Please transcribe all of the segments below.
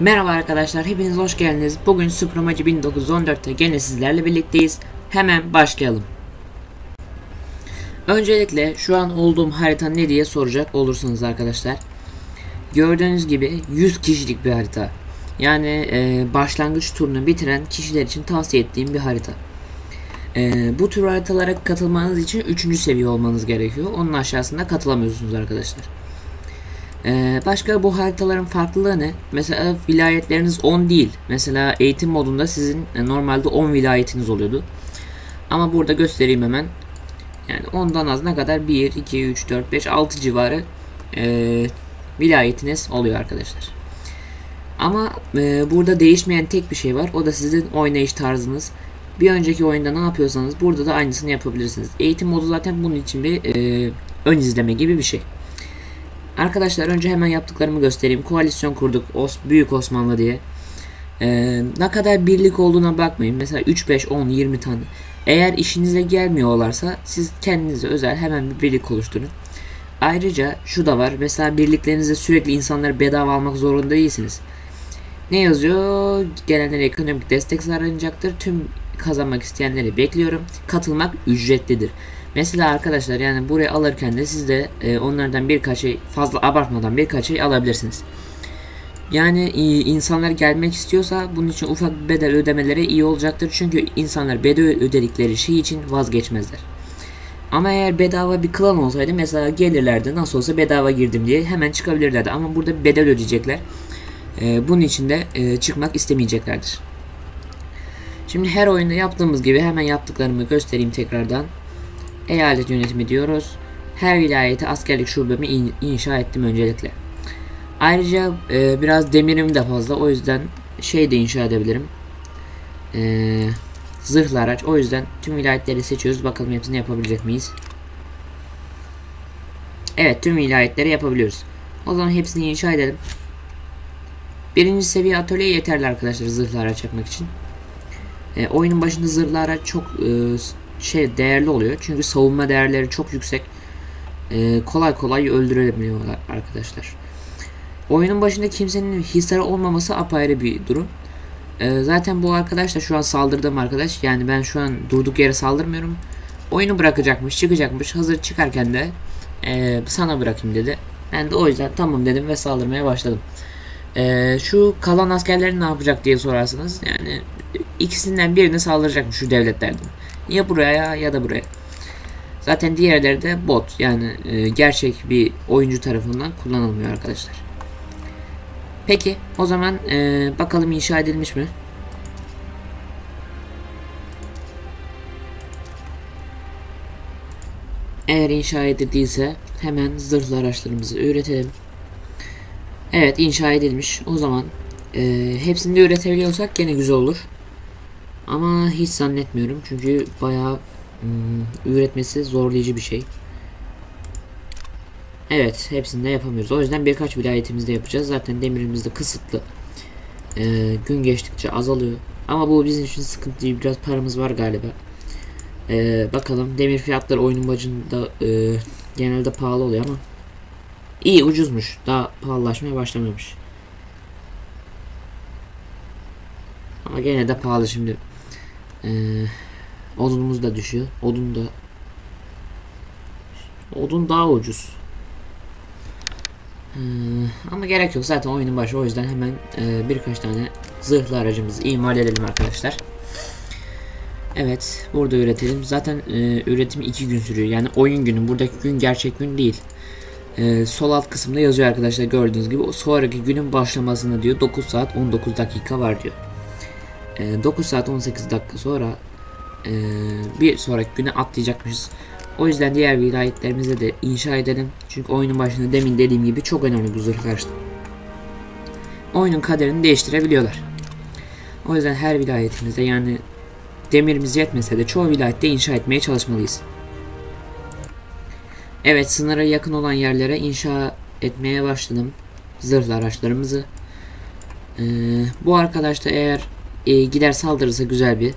Merhaba arkadaşlar, hepiniz hoş geldiniz. Bugün Supremaci 1914'te gene sizlerle birlikteyiz. Hemen başlayalım. Öncelikle şu an olduğum harita ne diye soracak olursanız arkadaşlar, gördüğünüz gibi 100 kişilik bir harita. Yani başlangıç turunu bitiren kişiler için tavsiye ettiğim bir harita. Bu tür haritalara katılmanız için 3. seviye olmanız gerekiyor. Onun aşağısında katılamıyorsunuz arkadaşlar. Başka bu haritaların farklılığı ne? Mesela vilayetleriniz 10 değil. Mesela eğitim modunda sizin normalde 10 vilayetiniz oluyordu. Ama burada göstereyim hemen. Yani 10'dan az ne kadar? 1, 2, 3, 4, 5, 6 civarı vilayetiniz oluyor arkadaşlar. Ama burada değişmeyen tek bir şey var. O da sizin oynayış tarzınız. Bir önceki oyunda ne yapıyorsanız burada da aynısını yapabilirsiniz. Eğitim modu zaten bunun için bir ön izleme gibi bir şey. Arkadaşlar önce hemen yaptıklarımı göstereyim. Koalisyon kurduk. Büyük Osmanlı diye. Ne kadar birlik olduğuna bakmayın. Mesela 3, 5, 10, 20 tane. Eğer işinize gelmiyorlarsa siz kendinize özel hemen bir birlik oluşturun. Ayrıca şu da var. Mesela birliklerinizde sürekli insanları bedava almak zorunda değilsiniz. Ne yazıyor? Gelenlere ekonomik destek sağlanacaktır. Tüm kazanmak isteyenleri bekliyorum. Katılmak ücretlidir. Mesela arkadaşlar yani buraya alırken de siz de onlardan birkaç şey, fazla abartmadan birkaç şey alabilirsiniz. Yani insanlar gelmek istiyorsa bunun için ufak bedel ödemeleri iyi olacaktır. Çünkü insanlar bedel ödedikleri şey için vazgeçmezler. Ama eğer bedava bir klan olsaydı mesela gelirlerdi, nasıl olsa bedava girdim diye hemen çıkabilirlerdi. Ama burada bedel ödeyecekler. Bunun için de çıkmak istemeyeceklerdir. Şimdi her oyunda yaptığımız gibi hemen yaptıklarımı göstereyim tekrardan. Eyalet yönetimi diyoruz. Her vilayete askerlik şubemi inşa ettim öncelikle. Ayrıca biraz demirim de fazla, o yüzden şey de inşa edebilirim. Zırhlı araç. O yüzden tüm vilayetleri seçiyoruz. Bakalım hepsini yapabilecek miyiz? Evet, tüm vilayetleri yapabiliyoruz. O zaman hepsini inşa edelim. 1. seviye atölye yeterli arkadaşlar zırhlı araç yapmak için. Oyunun başında zırhlı araç çok değerli oluyor. Çünkü savunma değerleri çok yüksek. Kolay kolay öldürülemiyorlar arkadaşlar. Oyunun başında kimsenin hisarı olmaması apayrı bir durum. Zaten bu arkadaş da şu an saldırdığım arkadaş. Yani ben şu an durduk yere saldırmıyorum. Oyunu bırakacakmış, çıkacakmış. Hazır çıkarken de sana bırakayım dedi. Ben de o yüzden tamam dedim ve saldırmaya başladım. Şu kalan askerleri ne yapacak diye sorarsınız. Yani ikisinden birine saldıracakmış şu devletlerden. Ya buraya ya da buraya. Zaten diğerleri de bot. Yani gerçek bir oyuncu tarafından kullanılmıyor arkadaşlar. Peki o zaman bakalım inşa edilmiş mi? Eğer inşa edildiyse hemen zırhlı araçlarımızı üretelim. Evet, inşa edilmiş. O zaman hepsini de üretebiliyorsak gene güzel olur. Ama hiç zannetmiyorum çünkü bayağı üretmesi zorlayıcı bir şey. Evet, hepsini de yapamıyoruz. O yüzden birkaç vilayetimizde yapacağız. Zaten demirimiz de kısıtlı. Gün geçtikçe azalıyor. Ama bu bizim için sıkıntı değil. Biraz paramız var galiba. Bakalım, demir fiyatları oyunun başında genelde pahalı oluyor ama iyi, ucuzmuş. Daha pahalılaşmaya başlamamış. Ama gene de pahalı şimdi. Odunumuz da düşüyor. Odun daha ucuz. Ama gerek yok, zaten oyunun başı. O yüzden hemen birkaç tane zırhlı aracımızı imal edelim arkadaşlar. Evet, burada üretelim. Zaten üretim 2 gün sürüyor. Yani oyun günü, buradaki gün gerçek gün değil. Sol alt kısımda yazıyor arkadaşlar, gördüğünüz gibi. Sonraki günün başlamasını diyor 9 saat 19 dakika var diyor. 9 saat 18 dakika sonra bir sonraki güne atlayacakmışız. O yüzden diğer vilayetlerimize de inşa edelim. Çünkü oyunun başında demin dediğim gibi çok önemli bu zırh karşıtı. Oyunun kaderini değiştirebiliyorlar. O yüzden her vilayetimizde, yani demirimiz yetmese de çoğu vilayette inşa etmeye çalışmalıyız. Evet, sınıra yakın olan yerlere inşa etmeye başladım zırhlı araçlarımızı. Bu arkadaş da eğer gider saldırırsa güzel bir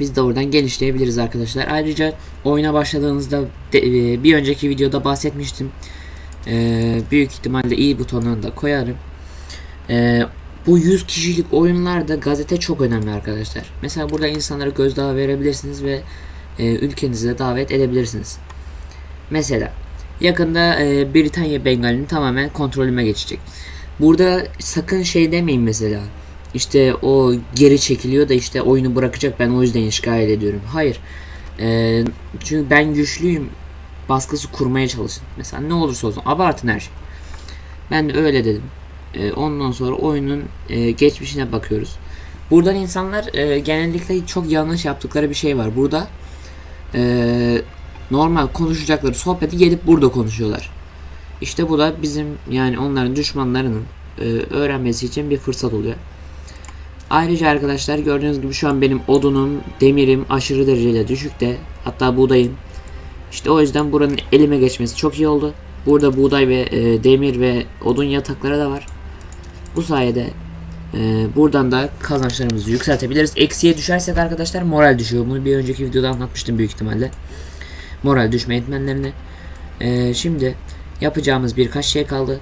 biz de oradan genişleyebiliriz arkadaşlar. Ayrıca oyuna başladığınızda bir önceki videoda bahsetmiştim. Büyük ihtimalle iyi butonunu da koyarım. Bu 100 kişilik oyunlarda gazete çok önemli arkadaşlar. Mesela burada insanlara gözdağı verebilirsiniz ve ülkenize davet edebilirsiniz. Mesela yakında Britanya Bengali'nin tamamen kontrolüme geçecek. Burada sakın şey demeyin mesela. İşte o geri çekiliyor da işte oyunu bırakacak, ben o yüzden şikayet ediyorum. Hayır. Çünkü ben güçlüyüm baskısı kurmaya çalışın. Mesela ne olursa olsun abartın her şey. Ben de öyle dedim. Ondan sonra oyunun geçmişine bakıyoruz. Buradan insanlar genellikle çok yanlış yaptıkları bir şey var. Burada normal konuşacakları sohbeti gelip burada konuşuyorlar. İşte bu da bizim yani onların düşmanlarının öğrenmesi için bir fırsat oluyor. Ayrıca arkadaşlar gördüğünüz gibi şu an benim odunum, demirim aşırı derecede düşükte. Hatta buğdayım. İşte o yüzden buranın elime geçmesi çok iyi oldu. Burada buğday ve demir ve odun yatakları da var. Bu sayede buradan da kazançlarımızı yükseltebiliriz. Eksiye düşersek arkadaşlar moral düşüyor. Bunu bir önceki videoda anlatmıştım büyük ihtimalle. Moral düşme etmenlerini. Şimdi yapacağımız birkaç şey kaldı.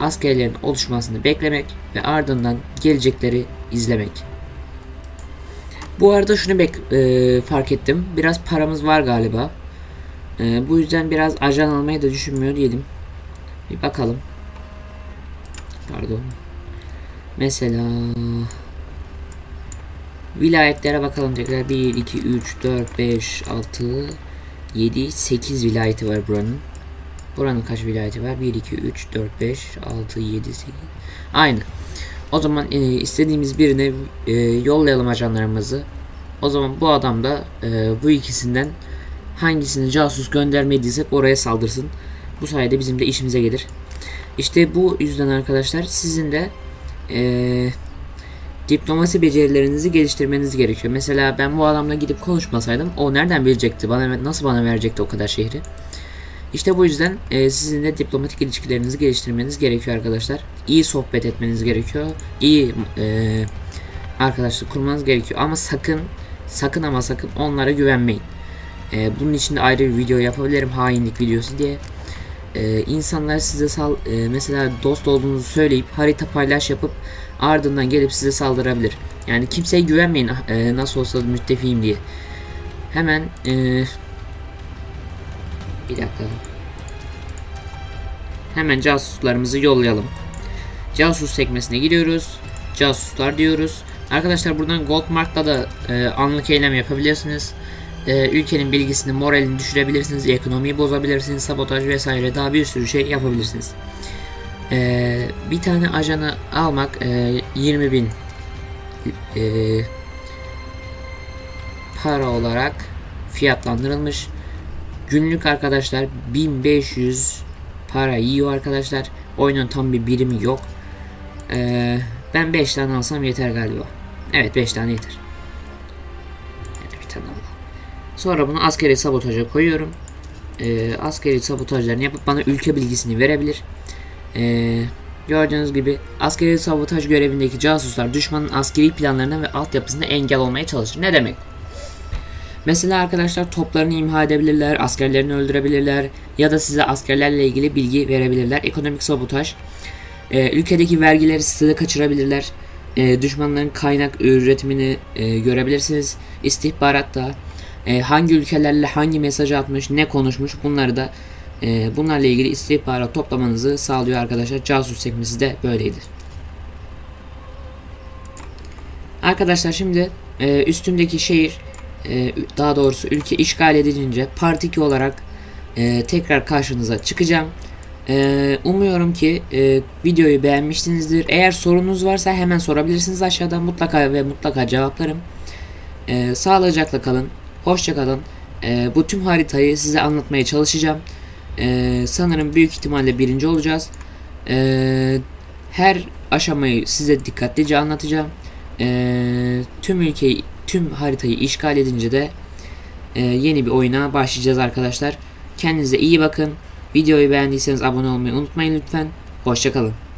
Askerlerin oluşmasını beklemek ve ardından gelecekleri izlemek. Bu arada şunu fark ettim. Biraz paramız var galiba. Bu yüzden biraz ajan almayı da düşünmüyor diyelim. Bir bakalım. Pardon. Mesela vilayetlere bakalım tekrar. 1, 2, 3, 4, 5, 6, 7, 8 vilayeti var buranın. Buranın kaç vilayeti var? 1, 2, 3, 4, 5, 6, 7, 8. Aynı. O zaman istediğimiz birine yollayalım ajanlarımızı. O zaman bu adam da bu ikisinden hangisini casus göndermediysek oraya saldırsın. Bu sayede bizim de işimize gelir. İşte bu yüzden arkadaşlar sizin de diplomasi becerilerinizi geliştirmeniz gerekiyor. Mesela ben bu adamla gidip konuşmasaydım o nereden bilecekti? Nasıl bana verecekti o kadar şehri? İşte bu yüzden sizin de diplomatik ilişkilerinizi geliştirmeniz gerekiyor arkadaşlar. İyi sohbet etmeniz gerekiyor. İyi arkadaşlık kurmanız gerekiyor. Ama sakın onlara güvenmeyin. Bunun için de ayrı bir video yapabilirim, hainlik videosu diye. İnsanlar size mesela dost olduğunuzu söyleyip harita paylaş yapıp ardından gelip size saldırabilir. Yani kimseye güvenmeyin nasıl olsa müttefiğim diye. Hemen bir dakika. Hemen casuslarımızı yollayalım. Casus sekmesine gidiyoruz. Casuslar diyoruz. Arkadaşlar buradan Goldmark'la da anlık eylem yapabilirsiniz. Ülkenin bilgisini, moralini düşürebilirsiniz, ekonomiyi bozabilirsiniz, sabotaj vesaire daha bir sürü şey yapabilirsiniz. Bir tane ajanı almak 20.000 para olarak fiyatlandırılmış. Günlük arkadaşlar 1500 para yiyor arkadaşlar. Oyunun tam bir birimi yok. Ben 5 tane alsam yeter galiba. Evet 5 tane yeter. Yani bir tane alalım. Sonra bunu askeri sabotaja koyuyorum. Askeri sabotajlarını yapıp bana ülke bilgisini verebilir. Gördüğünüz gibi askeri sabotaj görevindeki casuslar düşmanın askeri planlarına ve altyapısına engel olmaya çalışır. Ne demek? Mesela arkadaşlar toplarını imha edebilirler, askerlerini öldürebilirler ya da size askerlerle ilgili bilgi verebilirler. Ekonomik sabotaj, ülkedeki vergileri size kaçırabilirler, düşmanların kaynak üretimini görebilirsiniz. İstihbaratta hangi ülkelerle hangi mesaj atmış, ne konuşmuş bunları da bunlarla ilgili istihbarat toplamanızı sağlıyor arkadaşlar. Casus sekmesi de böyleydi. Arkadaşlar şimdi üstümdeki şehir, daha doğrusu ülke işgal edilince Part 2 olarak tekrar karşınıza çıkacağım. Umuyorum ki videoyu beğenmişsinizdir. Eğer sorunuz varsa hemen sorabilirsiniz aşağıdan, mutlaka ve mutlaka cevaplarım. Sağlıcakla kalın, hoşça kalın. Bu tüm haritayı size anlatmaya çalışacağım. Sanırım büyük ihtimalle birinci olacağız. Her aşamayı size dikkatlice anlatacağım. Tüm haritayı işgal edince de yeni bir oyuna başlayacağız arkadaşlar. Kendinize iyi bakın. Videoyu beğendiyseniz abone olmayı unutmayın lütfen. Hoşça kalın.